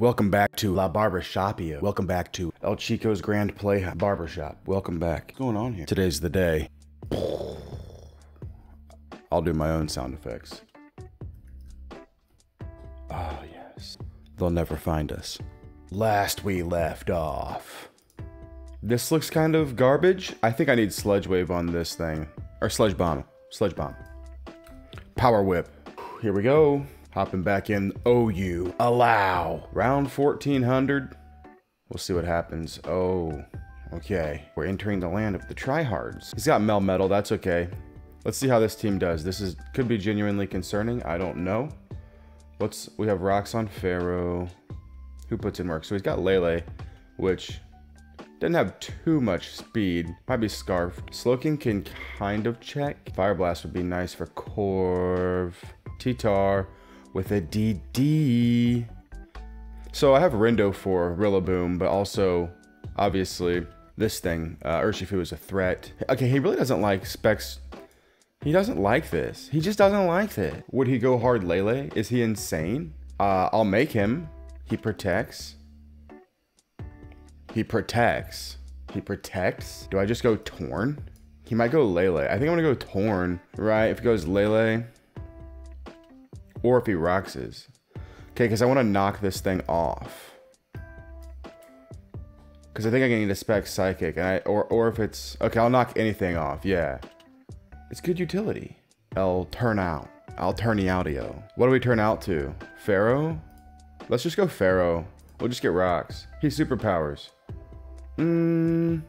Welcome back to La Barbershopia. Welcome back to El Chico's Grand Play Barbershop. Welcome back. What's going on here? Today's the day. I'll do my own sound effects. Oh, yes. They'll never find us. Last we left off. This looks kind of garbage. I think I need Sludge Wave on this thing. Or Sludge Bomb. Sludge Bomb. Power Whip. Here we go. Hopping back in, OU, allow. Round 1400, we'll see what happens. Oh, okay. We're entering the land of the tryhards. He's got Melmetal, that's okay. Let's see how this team does. This is could be genuinely concerning, I don't know. We have Rocks on Pharaoh. Who puts in work? So he's got Lele, which doesn't have too much speed. Might be Scarfed. Slowking can kind of check. Fire Blast would be nice for Corv. Titar. With a DD. So I have Rendo for Rillaboom, but also, obviously, this thing, Urshifu is a threat. Okay, he really doesn't like Specs. He doesn't like this. He just doesn't like it. Would he go hard Lele? Is he insane? I'll make him. He protects. He protects. He protects. Do I just go Torn? He might go Lele. I think I'm gonna go Torn, right? If he goes Lele, or if he rocks his. Okay, because I want to knock this thing off. Because I think I need to spec Psychic. And or if it's... Okay, I'll knock anything off, yeah. It's good utility. I'll turn out. I'll turn the audio. What do we turn out to? Pharaoh? Let's just go Pharaoh. We'll just get rocks. He's superpowers. Don't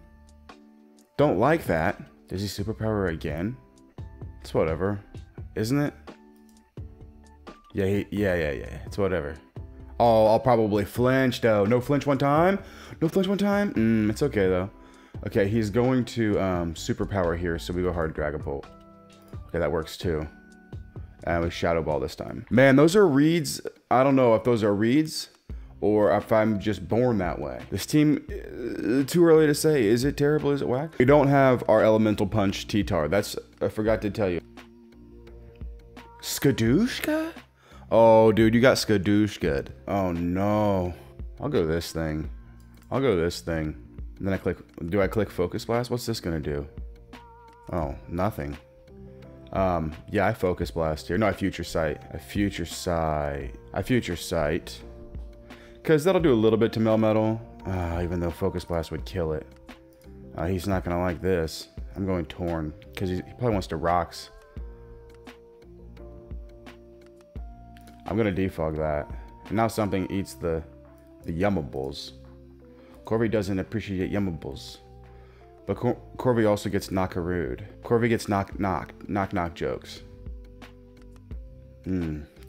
like that. Does he superpower again? It's whatever. Isn't it? Yeah, yeah, it's whatever. Oh, I'll probably flinch though. No flinch one time? No flinch one time? It's okay though. Okay, he's going to superpower here, so we go hard Dragapult. Okay, that works too. And we Shadow Ball this time. Man, those are reads. I don't know if those are reads or if I'm just born that way. This team, too early to say. Is it terrible? Is it whack? We don't have our Elemental Punch Titar. That's, I forgot to tell you. Skadooshka? Oh, dude, you got Skadoosh good. Oh, no. I'll go this thing. I'll go this thing. And then I click... Do I click Focus Blast? What's this going to do? Oh, nothing. Yeah, I Focus Blast here. No, I Future Sight. I Future Sight. I Future Sight. Because that'll do a little bit to Melmetal. Even though Focus Blast would kill it. He's not going to like this. I'm going Torn. Because he probably wants to Rocks. I'm gonna defog that. And now something eats the yummables. Corby doesn't appreciate yummables. But Corby also gets knockarood. Corby gets knock knock jokes.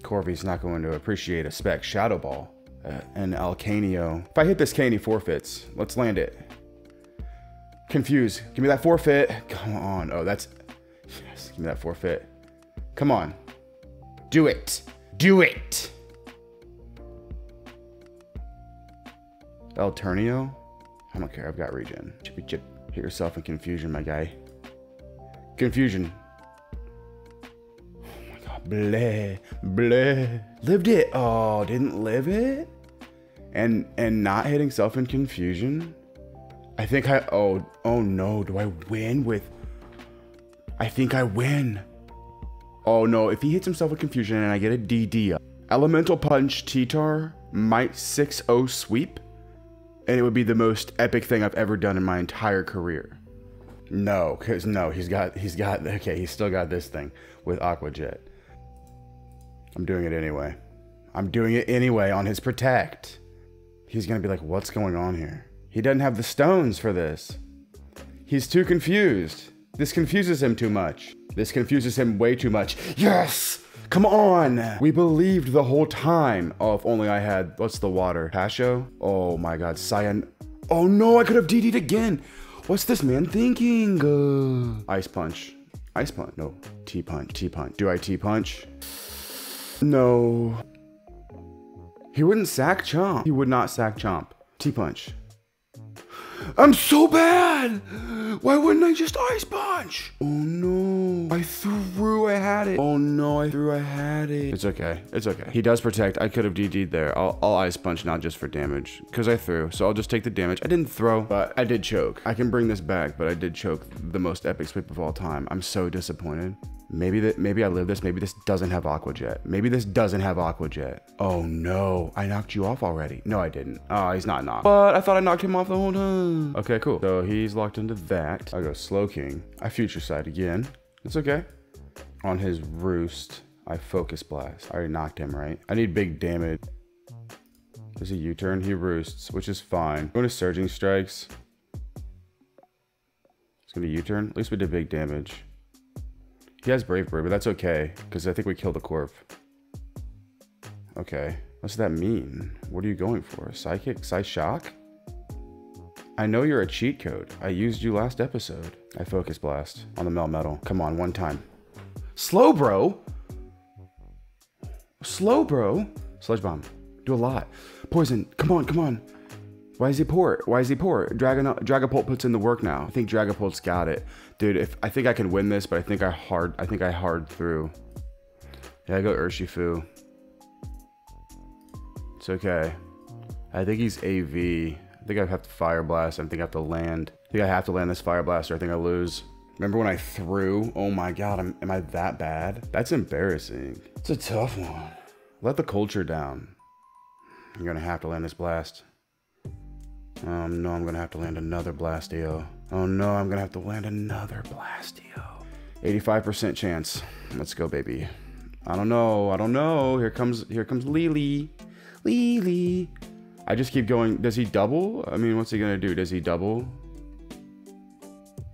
Corby's not going to appreciate a Spec Shadow Ball. An Alcaneo. If I hit this cane, he forfeits. Let's land it. Confuse. Give me that forfeit. Come on. Oh, that's... Yes, give me that forfeit. Come on. Do it. Do it! Elternio? I don't care, I've got regen. Hit yourself in Confusion, my guy. Confusion. Oh my god, bleh, bleh. Lived it! Oh, didn't live it? And not hitting self in Confusion? I think I, oh no, do I win with? I think I win. Oh no, if he hits himself with Confusion and I get a DD up. Elemental Punch Titar might 6-0 sweep. And it would be the most epic thing I've ever done in my entire career. No, because no, okay, he's still got this thing with Aqua Jet. I'm doing it anyway. I'm doing it anyway on his Protect. He's gonna be like, what's going on here? He doesn't have the stones for this. He's too confused. This confuses him too much. This confuses him way too much. Yes! Come on! We believed the whole time. Oh, if only I had... What's the water? Pasho? Oh my god, Cyan... Oh no, I could have DD'd again! What's this man thinking? Ice punch. Ice punch? No. T-punch. T-punch. Do I T-punch? No. He wouldn't sack chomp. He would not sack chomp. T-punch. I'm so bad. Why wouldn't I just Ice Punch? Oh no, I threw, I had it. Oh no, I threw, I had it. It's okay, it's okay. He does protect. I could have DD'd there. I'll Ice Punch not just for damage because I threw, so I'll just take the damage. I didn't throw, but I did choke. I can bring this back, but I did choke the most epic sweep of all time. I'm so disappointed. Maybe I live this. Maybe this doesn't have Aqua Jet. Maybe this doesn't have Aqua Jet. Oh no, I knocked you off already. No, I didn't. Oh, he's not knocked. But I thought I knocked him off the whole time. Okay, cool. So he's locked into that. I go Slow King. I Future Sight again. It's okay. On his roost, I Focus Blast. I already knocked him, right? I need big damage. There's a U-turn. He roosts, which is fine. Go to Surging Strikes. It's gonna be U-turn. At least we did big damage. He has Brave Bird, but that's okay, because I think we killed the Corv. Okay, what's that mean? What are you going for? Psychic? Psy-shock? I know you're a cheat code. I used you last episode. I Focus Blast on the Melmetal. Come on, one time. Slow bro? Slow bro? Sludge Bomb. Do a lot. Poison. Come on, come on. Why is he poor? Why is he poor? Dragapult puts in the work now. I think Dragapult's got it. Dude, I think I can win this, but I think I hard through. Yeah, I go Urshifu. It's okay. I think he's AV. I think I have to Fire Blast. I think I have to land. I think I have to land this Fire Blast or I think I lose. Remember when I threw? Oh my God, am I that bad? That's embarrassing. It's a tough one. Let the culture down. I'm gonna have to land this blast. No, I'm gonna have to land another Blastio. Oh no, I'm gonna have to land another Blastio. 85% chance. Let's go, baby. I don't know. I don't know. Here comes Lily. Lily. I just keep going. Does he double? I mean, what's he gonna do? Does he double?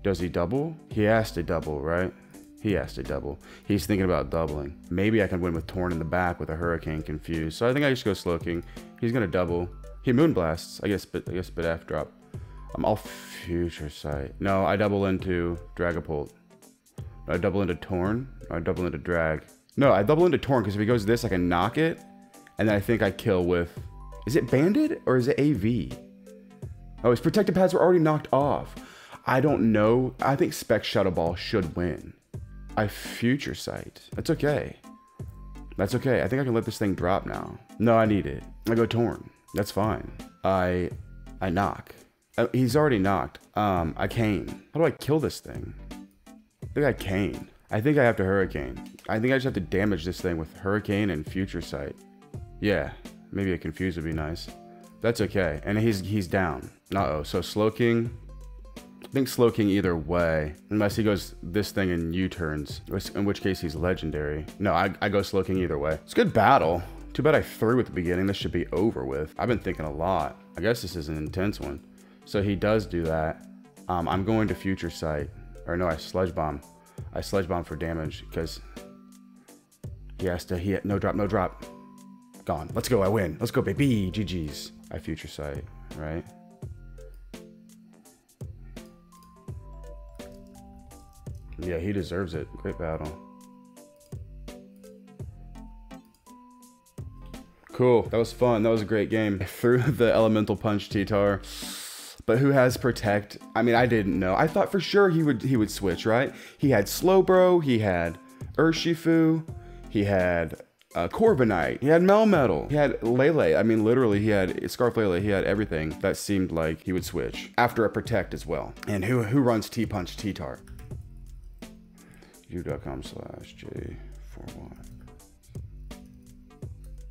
Does he double? He has to double, right? He has to double. He's thinking about doubling. Maybe I can win with Torn in the back with a Hurricane confused. So I think I just go Slowking. He's gonna double. He moonblasts. I guess bit F drop. I'm all Future Sight. No, I double into Dragapult. I double into Torn. I double into Drag. No, I double into Torn because if he goes this, I can knock it. And then I think I kill with... Is it banded or is it AV? Oh, his protective pads were already knocked off. I don't know. I think Spec Shadow Ball should win. I Future Sight. That's okay. That's okay. I think I can let this thing drop now. No, I need it. I go Torn. That's fine. I knock. He's already knocked. I cane. How do I kill this thing? I think I cane. I think I have to Hurricane. I think I just have to damage this thing with Hurricane and Future Sight. Yeah, maybe a Confuse would be nice. That's okay. And he's down. Uh-oh, so Slowking. I think Slowking either way. Unless he goes this thing and U-turns, in which case he's legendary. No, I go Slowking either way. It's a good battle. Too bad I threw at the beginning. This should be over with. I've been thinking a lot. I guess this is an intense one. So he does do that. I'm going to Future Sight. Or no, I Sludge Bomb. I Sludge Bomb for damage because he has to. He no drop, no drop. Gone. Let's go. I win. Let's go, baby. GG's. I Future Sight, right? Yeah, he deserves it. Great battle. Cool. That was fun. That was a great game. I threw the Elemental Punch Titar. But who has Protect? I mean, I didn't know. I thought for sure he would switch, right? He had Slow Bro. He had Urshifu. He had Corviknight. He had Melmetal. He had Lele. I mean, literally, he had Scarf Lele. He had everything that seemed like he would switch. After a Protect as well. And who runs T-punch Titar? U.com/J41.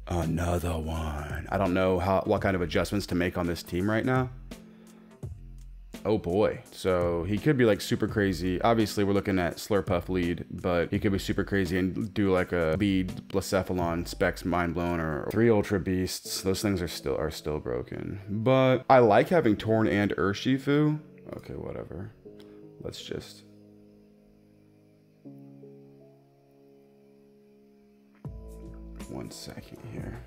Another one. I don't know what kind of adjustments to make on this team right now. Oh boy. So he could be like super crazy. Obviously we're looking at Slurpuff lead, but he could be super crazy and do like a Bead, Blacephalon, Specs, Mind Blown, or three Ultra Beasts. Those things are still broken. But I like having Torn and Urshifu. Okay, whatever. Let's just... one second here.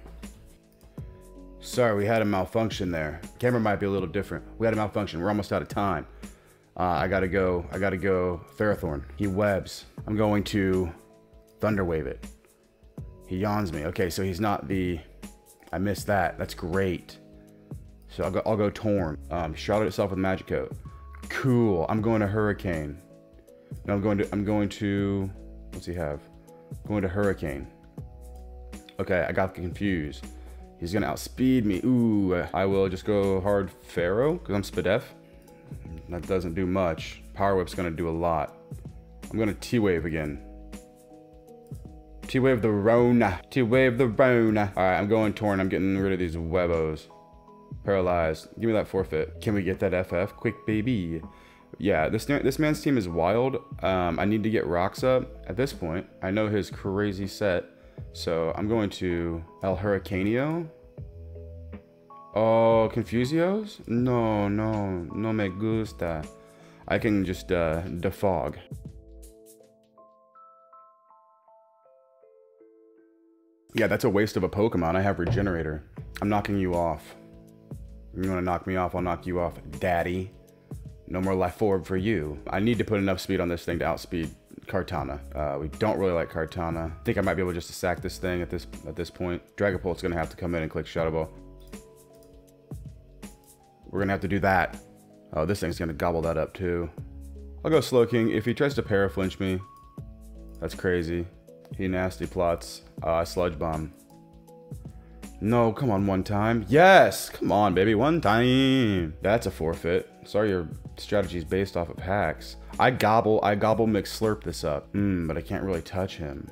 Sorry, we had a malfunction there. Camera might be a little different. We had a malfunction. We're almost out of time. I gotta go Ferrothorn. He webs. I'm going to Thunder Wave it. He yawns me. Okay, so he's not the... I missed that. That's great. So I'll go Torn. Shrouded itself with Magikko. Cool. I'm going to Hurricane. No, I'm going to what's he have? Going to Hurricane. Okay, I got confused. He's gonna outspeed me. Ooh, I will just go hard Pharaoh because I'm Spadef. That doesn't do much. Power Whip's gonna do a lot. I'm gonna T-wave again. T-wave the Rona. T-wave the Rona. All right, I'm going Torn. I'm getting rid of these webbos. Paralyzed. Give me that forfeit. Can we get that FF quick, baby? Yeah, this man's team is wild. I need to get rocks up at this point. I know his crazy set. So I'm going to El Hurricaneo. Oh, Confusios? No, no, no me gusta. I can just defog. Yeah, that's a waste of a Pokemon. I have Regenerator. I'm knocking you off. You want to knock me off? I'll knock you off, daddy. No more Life Orb for you. I need to put enough speed on this thing to outspeed Kartana. We don't really like Kartana. I think I might be able just to sack this thing at this point. Dragapult's gonna have to come in and click Shadow Ball. We're gonna have to do that. Oh, this thing's gonna gobble that up too. I'll go Slow King. If he tries to paraflinch me, that's crazy. He nasty plots. Sludge Bomb. No, come on, one time. Yes, come on, baby, one time. That's a forfeit. Sorry, your strategy is based off of hacks. I gobble McSlurp this up. But I can't really touch him.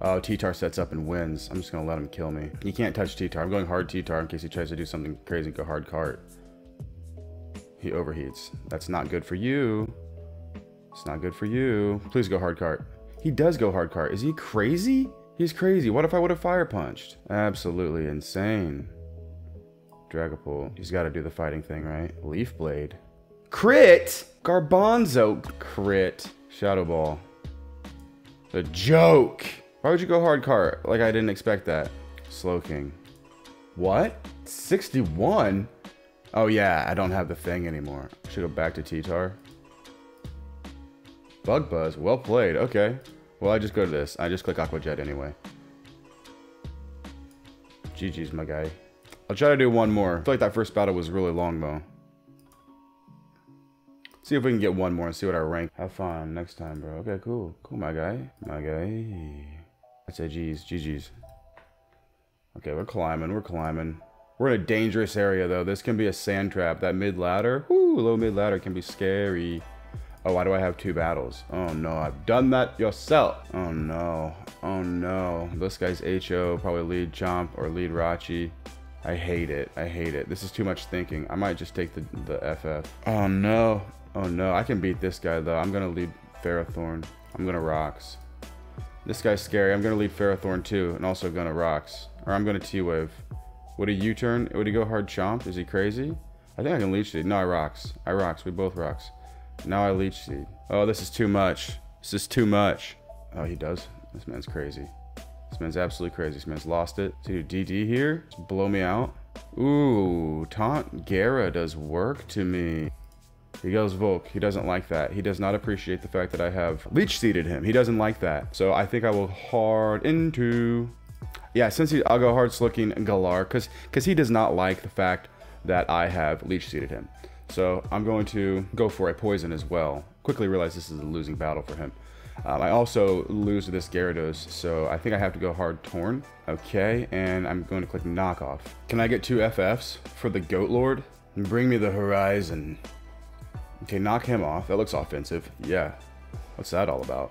Oh, Titar sets up and wins. I'm just gonna let him kill me. You can't touch Titar. I'm going hard Titar in case he tries to do something crazy and go hard cart. He overheats. That's not good for you. It's not good for you. Please go hard cart. He does go hard cart. Is he crazy? He's crazy. What if I would have fire punched? Absolutely insane. Dragapult. He's got to do the fighting thing, right? Leaf Blade. Crit! Garbanzo. Crit. Shadow Ball. The joke! Why would you go hard cart? Like, I didn't expect that. Slowking. What? 61? Oh, yeah. I don't have the thing anymore. I should go back to Titar. Bug Buzz. Well played. Okay. Well, I just go to this. I just click Aqua Jet anyway. GG's, my guy. I'll try to do one more. I feel like that first battle was really long, though. See if we can get one more and see what our rank. Have fun next time, bro. Okay, cool. Cool, my guy. My guy. I say GG's. GG's. Okay, we're climbing. We're climbing. We're in a dangerous area, though. This can be a sand trap. That mid-ladder. Woo! Low mid-ladder can be scary. Oh, why do I have two battles? Oh no, I've done that yourself. Oh no, oh no. This guy's HO, probably lead Chomp or lead Rachi. I hate it, I hate it. This is too much thinking. I might just take the FF. Oh no, I can beat this guy though. I'm gonna lead Ferrothorn. I'm gonna rocks. This guy's scary. I'm gonna lead Ferrothorn too and also gonna rocks. Or I'm gonna T-wave. Would he U-turn? Would he go hard Chomp? Is he crazy? I think I can lead Seed. No, I rocks. I rocks, we both rocks. Now I Leech Seed. Oh, this is too much. This is too much. Oh, he does? This man's crazy. This man's absolutely crazy. This man's lost it. Dude, DD here? Just blow me out. Ooh, Taunt Gera does work to me. He goes Volk. He doesn't like that. He does not appreciate the fact that I have Leech Seeded him. He doesn't like that. So I think I will hard into... Yeah, since I'll go hard Sludge Bomb Galar because he does not like the fact that I have Leech Seeded him. So I'm going to go for a poison as well. Quickly realize this is a losing battle for him. I also lose to this Gyarados, so I think I have to go hard Torn. Okay, and I'm going to click knockoff. Can I get two FFs for the Goat Lord? Bring me the horizon. Okay, knock him off. That looks offensive. Yeah. What's that all about?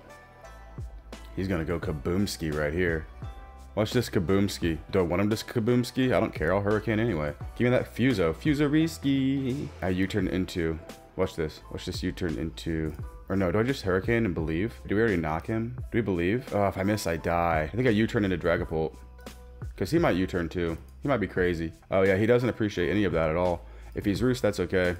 He's going to go Kaboomski right here. Watch this Kaboomski. Do I want him to Kaboomski? I don't care. I'll Hurricane anyway. Give me that Fuso. Fusoriski. I U-turn into. Watch this. Watch this U-turn into. Or no, do I just Hurricane and believe? Do we already knock him? Do we believe? Oh, if I miss, I die. I think I U-turn into Dragapult. Because he might U-turn too. He might be crazy. Oh yeah, he doesn't appreciate any of that at all. If he's Roost, that's okay.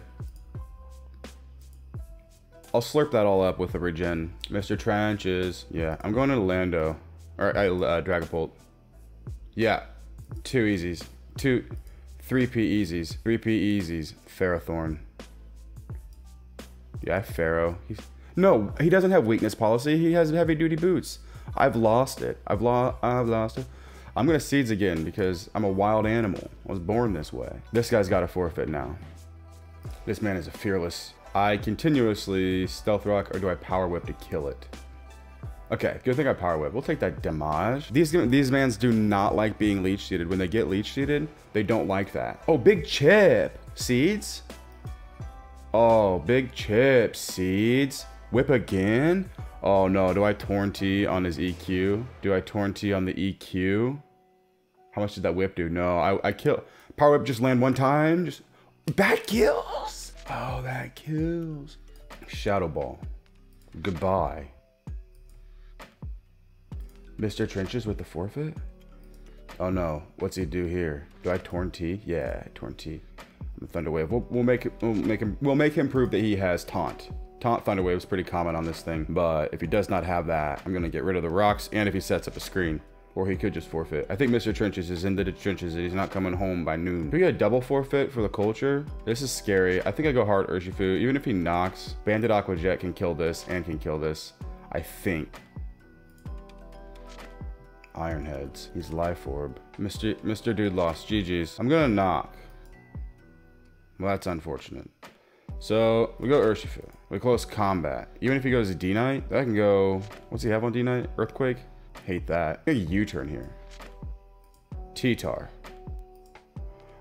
I'll slurp that all up with a Regen. Mr. Trenches. Yeah, I'm going into Lando. All right, Dragapult. Yeah, two easies, 3P easies, 3P easies, Ferrothorn. Yeah, Pharaoh. No, he doesn't have weakness policy. He has heavy duty boots. I've lost it. I've lost it. I'm gonna Seeds again because I'm a wild animal. I was born this way. This guy's got a forfeit now. This man is a fearless. I continuously Stealth Rock, or do I Power Whip to kill it? Okay, good thing I Power Whip. We'll take that damage. These mans do not like being leech seeded. When they get leech seeded, they don't like that. Oh, big chip. Seeds? Oh, big chip. Seeds? Whip again? Oh no, do I Torn T on his EQ? Do I Torn T on the EQ? How much did that whip do? No, I kill. Power Whip, just land one time. Just, that kills. Oh, that kills. Shadow Ball. Goodbye. Mr. Trenches with the forfeit? Oh no, what's he do here? Do I Torn T? Yeah, Torn T. Thunder Wave. We'll make him prove that he has taunt. Taunt Thunder Wave is pretty common on this thing, but if he does not have that, I'm gonna get rid of the rocks. And if he sets up a screen, or he could just forfeit. I think Mr. Trenches is into the trenches and he's not coming home by noon. Do we get a double forfeit for the culture? This is scary. I think I go hard Urshifu. Even if he knocks, Bandit Aqua Jet can kill this and can kill this. I think. Ironheads. He's Life Orb. Mr. Dude lost. GG's. I'm gonna knock. Well, that's unfortunate. So we go Urshifu. We close combat. Even if he goes D Knight, I can go. What's he have on D Knight? Earthquake? Hate that. I think a U-turn here. Titar.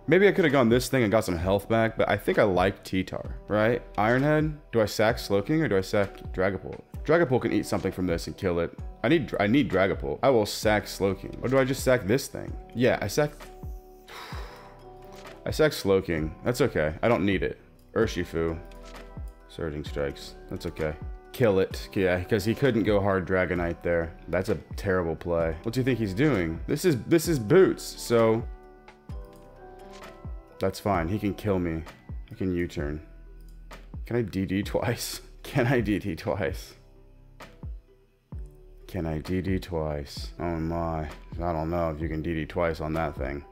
Maybe I could have gone this thing and got some health back, but I think I like Titar, right? Ironhead. Do I sack Slowking or do I sack Dragapult? Dragapult can eat something from this and kill it. I need Dragapult. I will sack Slowking. Or do I just sack this thing? Yeah, I sack Slowking. That's okay. I don't need it. Urshifu. Surging Strikes. That's okay. Kill it. Yeah, because he couldn't go hard Dragonite there. That's a terrible play. What do you think he's doing? This is Boots, so that's fine. He can kill me. I can U-turn. Can I DD twice? Can I DD twice? Can I DD twice? Oh my. I don't know if you can DD twice on that thing.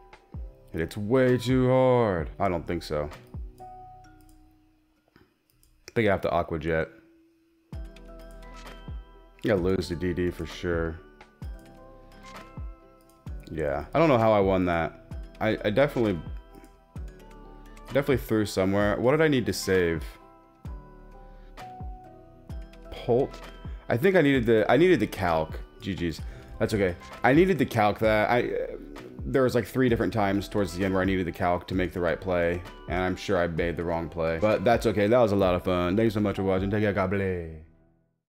It's way too hard. I don't think so. I think I have to Aqua Jet. Yeah, lose to DD for sure. Yeah, I don't know how I won that. I definitely threw somewhere. What did I need to save? Pult. I think I needed the calc. GG's. That's okay. I needed the calc that there was like 3 different times towards the end where I needed the calc to make the right play, and I'm sure I made the wrong play, but that's okay. That was a lot of fun. Thanks so much for watching. Take care. God bless.